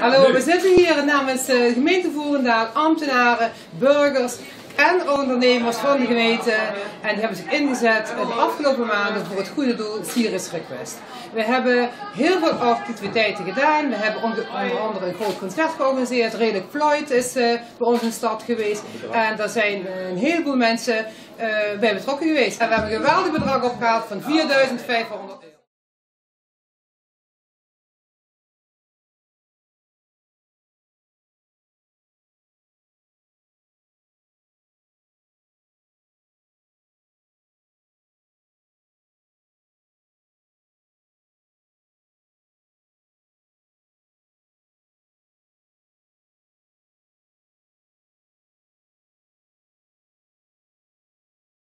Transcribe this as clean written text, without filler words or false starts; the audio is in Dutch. Hallo, we zitten hier namens de gemeente Voerendaal, ambtenaren, burgers en ondernemers van de gemeente. En die hebben zich ingezet de afgelopen maanden voor het goede doel Cyrus Request. We hebben heel veel activiteiten gedaan. We hebben onder andere een groot concert georganiseerd. Redelijk Floyd is bij ons in de stad geweest. En daar zijn een heleboel mensen bij betrokken geweest. En we hebben een geweldig bedrag opgehaald van 4.500 euro.